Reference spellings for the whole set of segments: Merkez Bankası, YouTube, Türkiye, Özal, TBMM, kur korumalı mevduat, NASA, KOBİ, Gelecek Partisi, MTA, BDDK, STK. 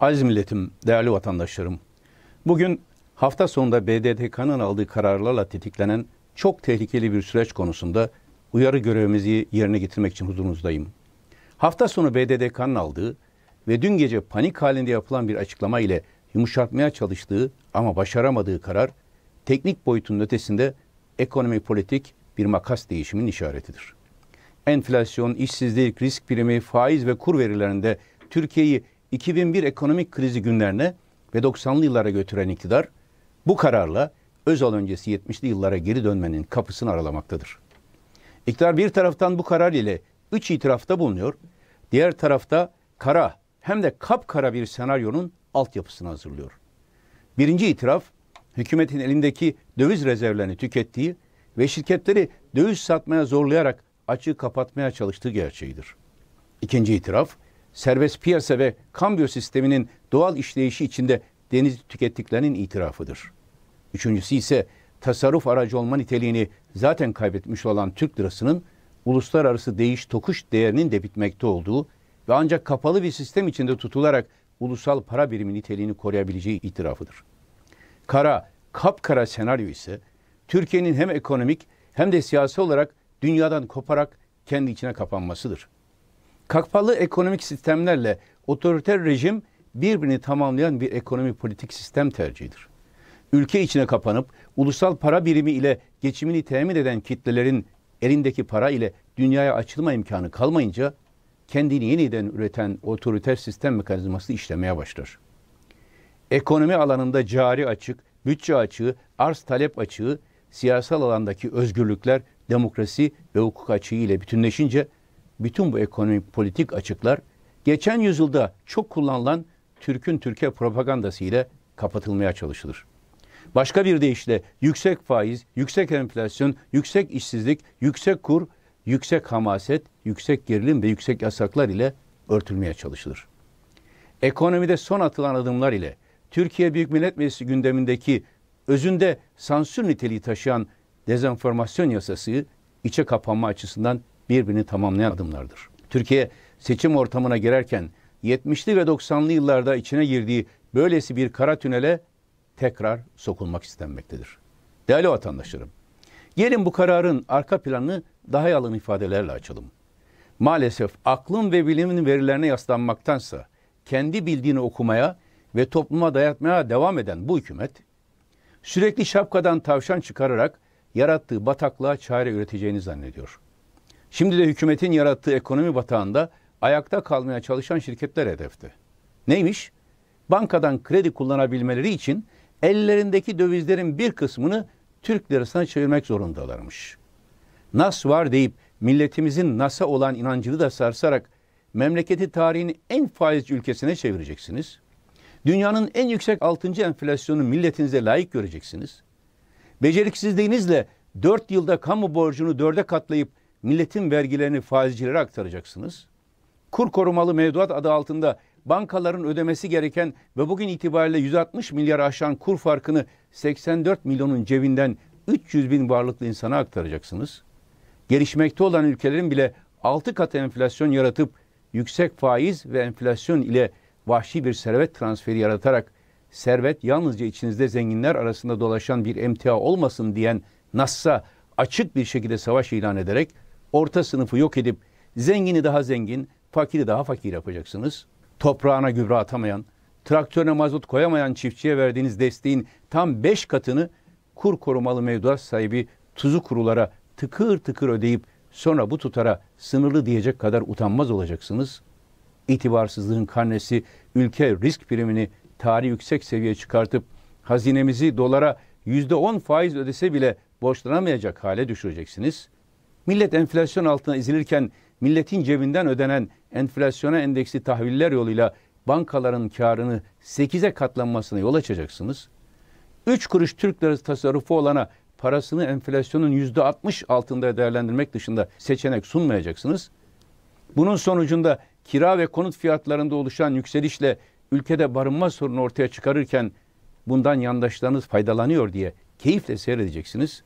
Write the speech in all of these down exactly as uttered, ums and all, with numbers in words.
Aziz milletim, değerli vatandaşlarım, bugün hafta sonunda B D D K'nın aldığı kararlarla tetiklenen çok tehlikeli bir süreç konusunda uyarı görevimizi yerine getirmek için huzurunuzdayım. Hafta sonu B D D K'nın aldığı ve dün gece panik halinde yapılan bir açıklama ile yumuşatmaya çalıştığı ama başaramadığı karar, teknik boyutunun ötesinde ekonomi politik bir makas değişiminin işaretidir. Enflasyon, işsizlik, risk primi, faiz ve kur verilerinde Türkiye'yi iki bin bir ekonomik krizi günlerine ve doksanlı yıllara götüren iktidar, bu kararla Özal öncesi yetmişli yıllara geri dönmenin kapısını aralamaktadır. İktidar bir taraftan bu karar ile üç itirafta bulunuyor, diğer tarafta kara, hem de kapkara bir senaryonun altyapısını hazırlıyor. Birinci itiraf, hükümetin elindeki döviz rezervlerini tükettiği ve şirketleri döviz satmaya zorlayarak açığı kapatmaya çalıştığı gerçeğidir. İkinci itiraf, serbest piyasa ve kambiyo sisteminin doğal işleyişi içinde denizi tükettiklerinin itirafıdır. Üçüncüsü ise tasarruf aracı olma niteliğini zaten kaybetmiş olan Türk lirasının uluslararası değiş tokuş değerinin de bitmekte olduğu ve ancak kapalı bir sistem içinde tutularak ulusal para birimi niteliğini koruyabileceği itirafıdır. Kara, kapkara senaryo ise Türkiye'nin hem ekonomik hem de siyasi olarak dünyadan koparak kendi içine kapanmasıdır. Kapalı ekonomik sistemlerle otoriter rejim birbirini tamamlayan bir ekonomi politik sistem tercihidir. Ülke içine kapanıp ulusal para birimi ile geçimini temin eden kitlelerin elindeki para ile dünyaya açılma imkanı kalmayınca kendini yeniden üreten otoriter sistem mekanizması işlemeye başlar. Ekonomi alanında cari açık, bütçe açığı, arz talep açığı, siyasal alandaki özgürlükler, demokrasi ve hukuk açığı ile bütünleşince bütün bu ekonomik politik açıklar geçen yüzyılda çok kullanılan Türk'ün Türkiye propagandası ile kapatılmaya çalışılır. Başka bir deyişle yüksek faiz, yüksek enflasyon, yüksek işsizlik, yüksek kur, yüksek hamaset, yüksek gerilim ve yüksek yasaklar ile örtülmeye çalışılır. Ekonomide son atılan adımlar ile Türkiye Büyük Millet Meclisi gündemindeki özünde sansür niteliği taşıyan dezenformasyon yasası içe kapanma açısından birbirini tamamlayan adımlardır. Türkiye seçim ortamına girerken yetmişli ve doksanlı yıllarda içine girdiği böylesi bir kara tünele tekrar sokulmak istenmektedir. Değerli vatandaşlarım, gelin bu kararın arka planını daha yalın ifadelerle açalım. Maalesef aklın ve bilimin verilerine yaslanmaktansa kendi bildiğini okumaya ve topluma dayatmaya devam eden bu hükümet, sürekli şapkadan tavşan çıkararak yarattığı bataklığa çare üreteceğini zannediyor. Şimdi de hükümetin yarattığı ekonomi batağında ayakta kalmaya çalışan şirketler hedefte. Neymiş? Bankadan kredi kullanabilmeleri için ellerindeki dövizlerin bir kısmını Türk lirasına çevirmek zorundalarmış. Nas var deyip milletimizin N A S A olan inancını da sarsarak memleketi tarihin en faizci ülkesine çevireceksiniz. Dünyanın en yüksek altıncı enflasyonu milletinize layık göreceksiniz. Beceriksizliğinizle dört yılda kamu borcunu dörde katlayıp milletin vergilerini faizcilere aktaracaksınız. Kur korumalı mevduat adı altında bankaların ödemesi gereken ve bugün itibariyle yüz altmış milyar aşan kur farkını seksen dört milyonun cebinden üç yüz bin varlıklı insana aktaracaksınız. Gelişmekte olan ülkelerin bile altı kat enflasyon yaratıp yüksek faiz ve enflasyon ile vahşi bir servet transferi yaratarak servet yalnızca içinizde zenginler arasında dolaşan bir M T A olmasın diyen NASA açık bir şekilde savaş ilan ederek orta sınıfı yok edip zengini daha zengin, fakiri daha fakir yapacaksınız. Toprağına gübre atamayan, traktörüne mazot koyamayan çiftçiye verdiğiniz desteğin tam beş katını kur korumalı mevduat sahibi tuzu kurulara tıkır tıkır ödeyip sonra bu tutara sınırlı diyecek kadar utanmaz olacaksınız. İtibarsızlığın karnesi ülke risk primini tarihi yüksek seviyeye çıkartıp hazinemizi dolara yüzde on faiz ödese bile borçlanamayacak hale düşüreceksiniz. Millet enflasyon altına ezilirken milletin cebinden ödenen enflasyona endeksli tahviller yoluyla bankaların karını sekize katlanmasına yol açacaksınız. üç kuruş Türk lirası tasarrufu olana parasını enflasyonun yüzde altmış altında değerlendirmek dışında seçenek sunmayacaksınız. Bunun sonucunda kira ve konut fiyatlarında oluşan yükselişle ülkede barınma sorunu ortaya çıkarırken bundan yandaşlarınız faydalanıyor diye keyifle seyredeceksiniz.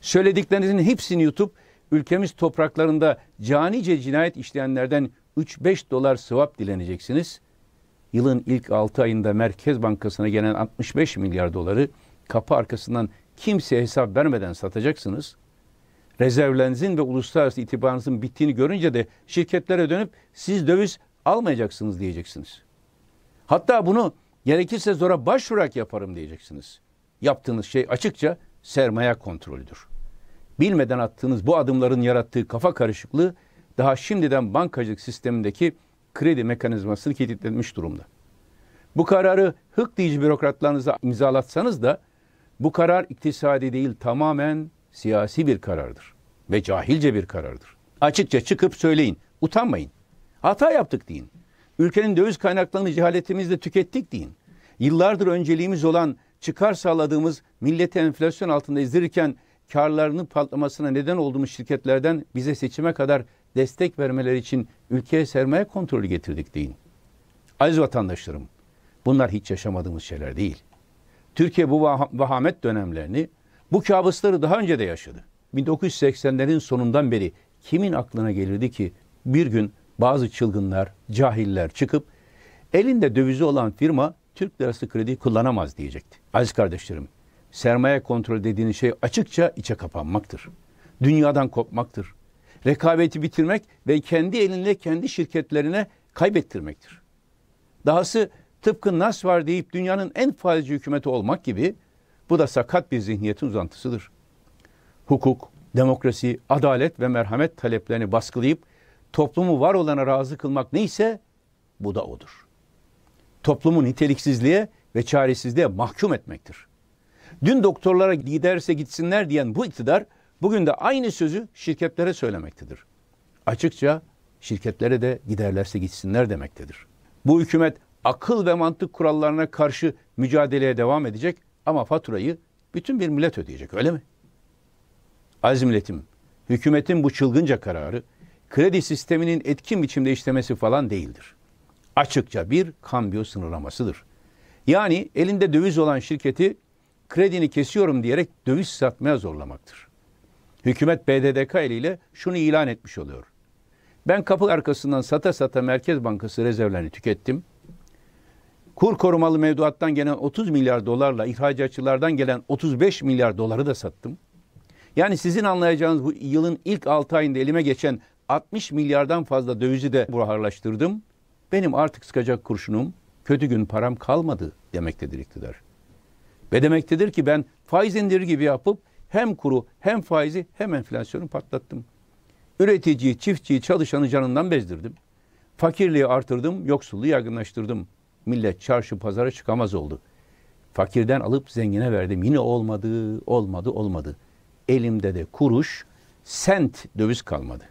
Söylediklerinizin hepsini YouTube, ülkemiz topraklarında canice cinayet işleyenlerden üç beş dolar sevap dileneceksiniz. yılın ilk altı ayında Merkez Bankası'na gelen altmış beş milyar doları kapı arkasından kimseye hesap vermeden satacaksınız. Rezervlerinizin ve uluslararası itibarınızın bittiğini görünce de şirketlere dönüp siz döviz almayacaksınız diyeceksiniz. Hatta bunu gerekirse zora başvurarak yaparım diyeceksiniz. Yaptığınız şey açıkça sermaye kontrolüdür. Bilmeden attığınız bu adımların yarattığı kafa karışıklığı daha şimdiden bankacılık sistemindeki kredi mekanizmasını kilitlenmiş durumda. Bu kararı hıklayıcı bürokratlarınıza imzalatsanız da bu karar iktisadi değil, tamamen siyasi bir karardır ve cahilce bir karardır. Açıkça çıkıp söyleyin, utanmayın. Hata yaptık deyin. Ülkenin döviz kaynaklarını cehaletimizle tükettik deyin. Yıllardır önceliğimiz olan çıkar sağladığımız milleti enflasyon altında ezdirirken karlarının patlamasına neden olduğumuz şirketlerden bize seçime kadar destek vermeleri için ülkeye sermaye kontrolü getirdik deyin. Aziz vatandaşlarım, bunlar hiç yaşamadığımız şeyler değil. Türkiye bu vahamet dönemlerini, bu kabusları daha önce de yaşadı. bin dokuz yüz seksenlerin sonundan beri kimin aklına gelirdi ki bir gün bazı çılgınlar, cahiller çıkıp elinde dövizi olan firma Türk lirası kredi kullanamaz diyecekti. Aziz kardeşlerim, sermaye kontrolü dediğiniz şey açıkça içe kapanmaktır. Dünyadan kopmaktır. Rekabeti bitirmek ve kendi elinde kendi şirketlerine kaybettirmektir. Dahası tıpkı N A S var deyip dünyanın en faizci hükümeti olmak gibi, bu da sakat bir zihniyetin uzantısıdır. Hukuk, demokrasi, adalet ve merhamet taleplerini baskılayıp toplumu var olana razı kılmak neyse bu da odur. Toplumu niteliksizliğe ve çaresizliğe mahkum etmektir. Dün doktorlara giderse gitsinler diyen bu iktidar bugün de aynı sözü şirketlere söylemektedir. Açıkça şirketlere de giderlerse gitsinler demektedir. Bu hükümet akıl ve mantık kurallarına karşı mücadeleye devam edecek ama faturayı bütün bir millet ödeyecek, öyle mi? Aziz milletim, hükümetin bu çılgınca kararı kredi sisteminin etkin biçimde işlemesi falan değildir. Açıkça bir kambiyo sınırlamasıdır. Yani elinde döviz olan şirketi kredini kesiyorum diyerek döviz satmaya zorlamaktır. Hükümet B D D K eliyle şunu ilan etmiş oluyor. Ben kapı arkasından sata sata Merkez Bankası rezervlerini tükettim. Kur korumalı mevduattan gelen otuz milyar dolarla ihracatçılardan gelen otuz beş milyar doları da sattım. Yani sizin anlayacağınız bu yılın ilk altı ayında elime geçen altmış milyardan fazla dövizi de buharlaştırdım. Benim artık sıkacak kurşunum, kötü gün param kalmadı demektedir iktidar. Ve demektedir ki ben faiz indir gibi yapıp hem kuru hem faizi hem enflasyonu patlattım. Üreticiyi, çiftçiyi, çalışanı canından bezdirdim. Fakirliği artırdım, yoksulluğu yaygınlaştırdım. Millet çarşı pazara çıkamaz oldu. Fakirden alıp zengine verdim. Yine olmadı, olmadı, olmadı. Elimde de kuruş, sent döviz kalmadı.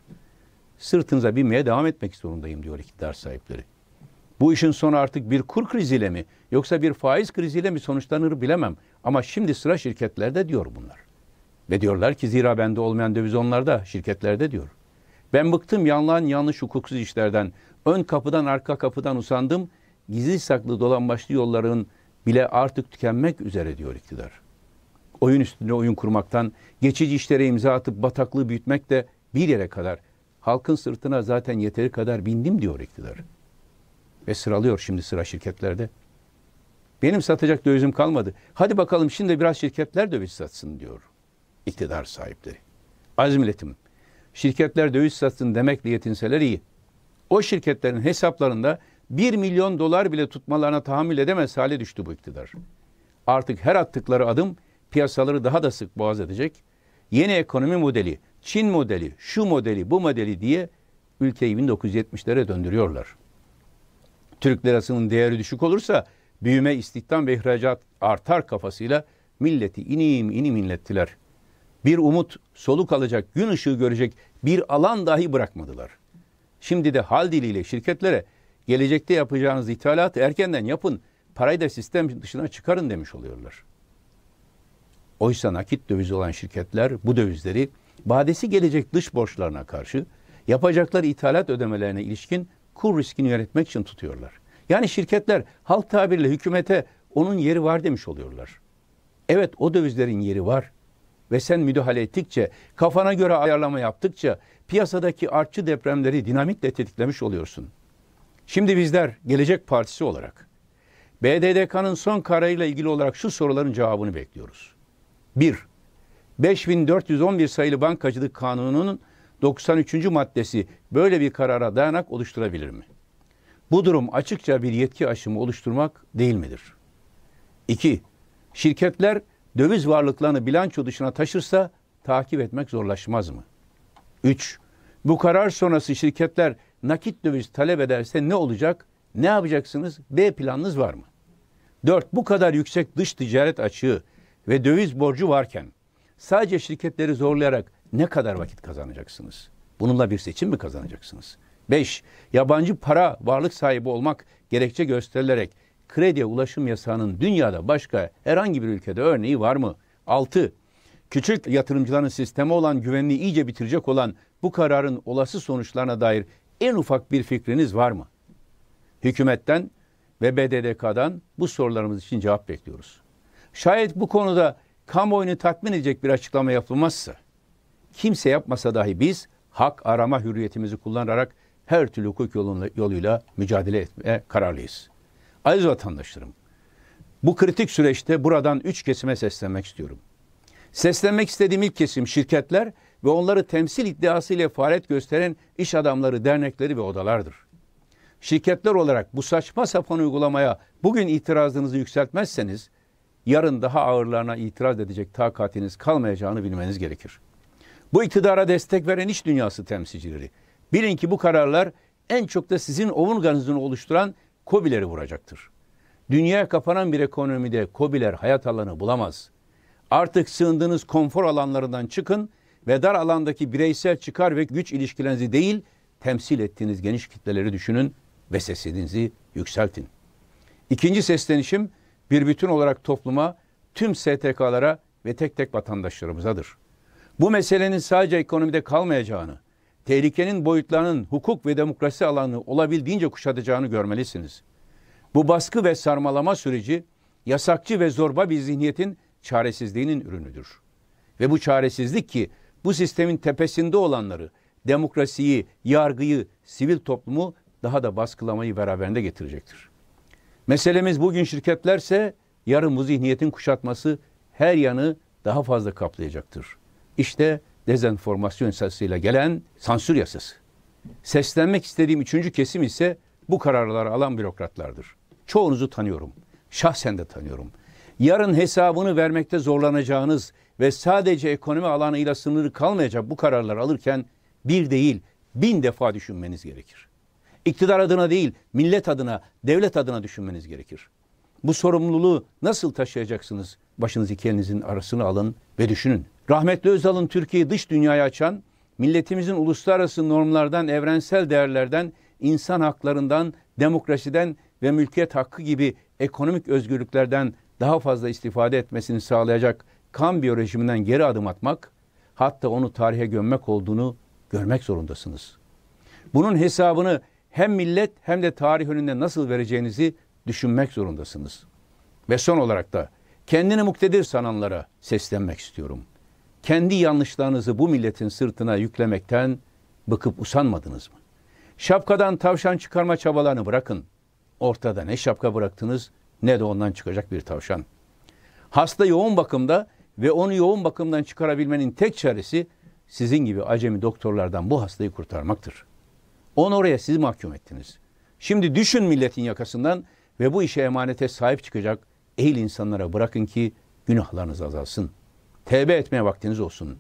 Sırtınıza binmeye devam etmek zorundayım diyor iktidar sahipleri. Bu işin sonu artık bir kur kriziyle mi yoksa bir faiz kriziyle mi sonuçlanır bilemem. Ama şimdi sıra şirketlerde diyor bunlar. Ve diyorlar ki zira bende olmayan döviz onlarda, şirketlerde diyor. Ben bıktım yanlış yanlış hukuksuz işlerden, ön kapıdan arka kapıdan usandım. Gizli saklı dolambaçlı yolların bile artık tükenmek üzere diyor iktidar. Oyun üstüne oyun kurmaktan, geçici işlere imza atıp bataklığı büyütmek de bir yere kadar. Halkın sırtına zaten yeteri kadar bindim diyor iktidar. Ve sıralıyor şimdi sıra şirketlerde. Benim satacak dövizim kalmadı. Hadi bakalım şimdi biraz şirketler döviz satsın diyor iktidar sahipleri. Aziz milletim, şirketler döviz satsın demekle yetinseler iyi. O şirketlerin hesaplarında bir milyon dolar bile tutmalarına tahammül edemez hale düştü bu iktidar. Artık her attıkları adım piyasaları daha da sık boğaz edecek. Yeni ekonomi modeli, Çin modeli, şu modeli, bu modeli diye ülkeyi bin dokuz yüz yetmişlere döndürüyorlar. Türk lirasının değeri düşük olursa büyüme, istihdam ve ihracat artar kafasıyla milleti inim inim inlettiler. Bir umut, soluk alacak, gün ışığı görecek bir alan dahi bırakmadılar. Şimdi de hal diliyle şirketlere gelecekte yapacağınız ithalatı erkenden yapın, parayı da sistem dışına çıkarın demiş oluyorlar. Oysa nakit dövizi olan şirketler bu dövizleri vadesi gelecek dış borçlarına karşı yapacakları ithalat ödemelerine ilişkin kur riskini yönetmek için tutuyorlar. Yani şirketler halk tabirle hükümete onun yeri var demiş oluyorlar. Evet, o dövizlerin yeri var ve sen müdahale ettikçe, kafana göre ayarlama yaptıkça piyasadaki artçı depremleri dinamitle tetiklemiş oluyorsun. Şimdi bizler Gelecek Partisi olarak B D D K'nın son kararıyla ilgili olarak şu soruların cevabını bekliyoruz. bir. beş bin dört yüz on bir sayılı Bankacılık Kanunu'nun doksan üçüncü maddesi böyle bir karara dayanak oluşturabilir mi? Bu durum açıkça bir yetki aşımı oluşturmak değil midir? iki. Şirketler döviz varlıklarını bilanço dışına taşırsa takip etmek zorlaşmaz mı? üç. Bu karar sonrası şirketler nakit döviz talep ederse ne olacak? Ne yapacaksınız? B planınız var mı? dört. Bu kadar yüksek dış ticaret açığı ve döviz borcu varken sadece şirketleri zorlayarak ne kadar vakit kazanacaksınız? Bununla bir seçim mi kazanacaksınız? beş. Yabancı para varlık sahibi olmak gerekçe gösterilerek krediye ulaşım yasağının dünyada başka herhangi bir ülkede örneği var mı? altı. Küçük yatırımcıların sisteme olan güvenini iyice bitirecek olan bu kararın olası sonuçlarına dair en ufak bir fikriniz var mı? Hükümetten ve B D D K'dan bu sorularımız için cevap bekliyoruz. Şayet bu konuda kamuoyunu tatmin edecek bir açıklama yapılmazsa, kimse yapmasa dahi biz hak arama hürriyetimizi kullanarak her türlü hukuk yoluyla mücadele etmeye kararlıyız. Aziz vatandaşlarım, bu kritik süreçte buradan üç kesime seslenmek istiyorum. Seslenmek istediğim ilk kesim şirketler ve onları temsil iddiası ile faaliyet gösteren iş adamları, dernekleri ve odalardır. Şirketler olarak bu saçma sapan uygulamaya bugün itirazınızı yükseltmezseniz, yarın daha ağırlarına itiraz edecek takatiniz kalmayacağını bilmeniz gerekir. Bu iktidara destek veren iş dünyası temsilcileri, bilin ki bu kararlar en çok da sizin omurganızını oluşturan KOBİ'leri vuracaktır. Dünyaya kapanan bir ekonomide KOBİ'ler hayat alanı bulamaz. Artık sığındığınız konfor alanlarından çıkın ve dar alandaki bireysel çıkar ve güç ilişkilerinizi değil, temsil ettiğiniz geniş kitleleri düşünün ve sesinizi yükseltin. İkinci seslenişim bir bütün olarak topluma, tüm S T K'lara ve tek tek vatandaşlarımızadır. Bu meselenin sadece ekonomide kalmayacağını, tehlikenin boyutlarının hukuk ve demokrasi alanını olabildiğince kuşatacağını görmelisiniz. Bu baskı ve sarmalama süreci yasakçı ve zorba bir zihniyetin çaresizliğinin ürünüdür. Ve bu çaresizlik ki bu sistemin tepesinde olanları, demokrasiyi, yargıyı, sivil toplumu daha da baskılamayı beraberinde getirecektir. Meselemiz bugün şirketlerse yarın bu zihniyetin kuşatması her yanı daha fazla kaplayacaktır. İşte dezenformasyon yasasıyla gelen sansür yasası. Seslenmek istediğim üçüncü kesim ise bu kararları alan bürokratlardır. Çoğunuzu tanıyorum. Şahsen de tanıyorum. Yarın hesabını vermekte zorlanacağınız ve sadece ekonomi alanıyla sınırı kalmayacak bu kararları alırken bir değil, bin defa düşünmeniz gerekir. İktidar adına değil, millet adına, devlet adına düşünmeniz gerekir. Bu sorumluluğu nasıl taşıyacaksınız? Başınızı kendinizin arasına alın ve düşünün. Rahmetli Özal'ın Türkiye'yi dış dünyaya açan, milletimizin uluslararası normlardan, evrensel değerlerden, insan haklarından, demokrasiden ve mülkiyet hakkı gibi ekonomik özgürlüklerden daha fazla istifade etmesini sağlayacak kambiyo rejiminden geri adım atmak, hatta onu tarihe gömmek olduğunu görmek zorundasınız. Bunun hesabını hem millet hem de tarih önünde nasıl vereceğinizi düşünmek zorundasınız. Ve son olarak da kendini muktedir sananlara seslenmek istiyorum. Kendi yanlışlarınızı bu milletin sırtına yüklemekten bıkıp usanmadınız mı? Şapkadan tavşan çıkarma çabalarını bırakın. Ortada ne şapka bıraktınız ne de ondan çıkacak bir tavşan. Hasta yoğun bakımda ve onu yoğun bakımdan çıkarabilmenin tek çaresi sizin gibi acemi doktorlardan bu hastayı kurtarmaktır. Onu oraya siz mahkum ettiniz. Şimdi düşün milletin yakasından ve bu işe, emanete sahip çıkacak ehil insanlara bırakın ki günahlarınız azalsın. Tevbe etmeye vaktiniz olsun.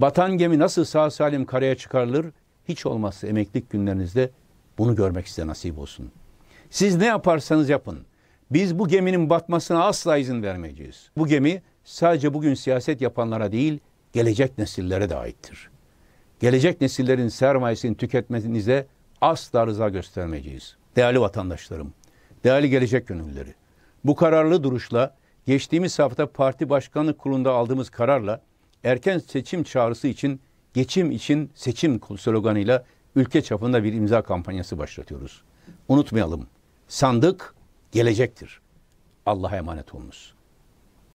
Batan gemi nasıl sağ salim karaya çıkarılır, hiç olmazsa emeklilik günlerinizde bunu görmek size nasip olsun. Siz ne yaparsanız yapın, biz bu geminin batmasına asla izin vermeyeceğiz. Bu gemi sadece bugün siyaset yapanlara değil, gelecek nesillere de aittir. Gelecek nesillerin sermayesini tüketmenize asla rıza göstermeyeceğiz. Değerli vatandaşlarım, değerli gelecek gönüllüleri, bu kararlı duruşla, geçtiğimiz hafta parti başkanlık kurulunda aldığımız kararla, erken seçim çağrısı için, geçim için seçim sloganıyla ülke çapında bir imza kampanyası başlatıyoruz. Unutmayalım, sandık gelecektir. Allah'a emanet olunuz.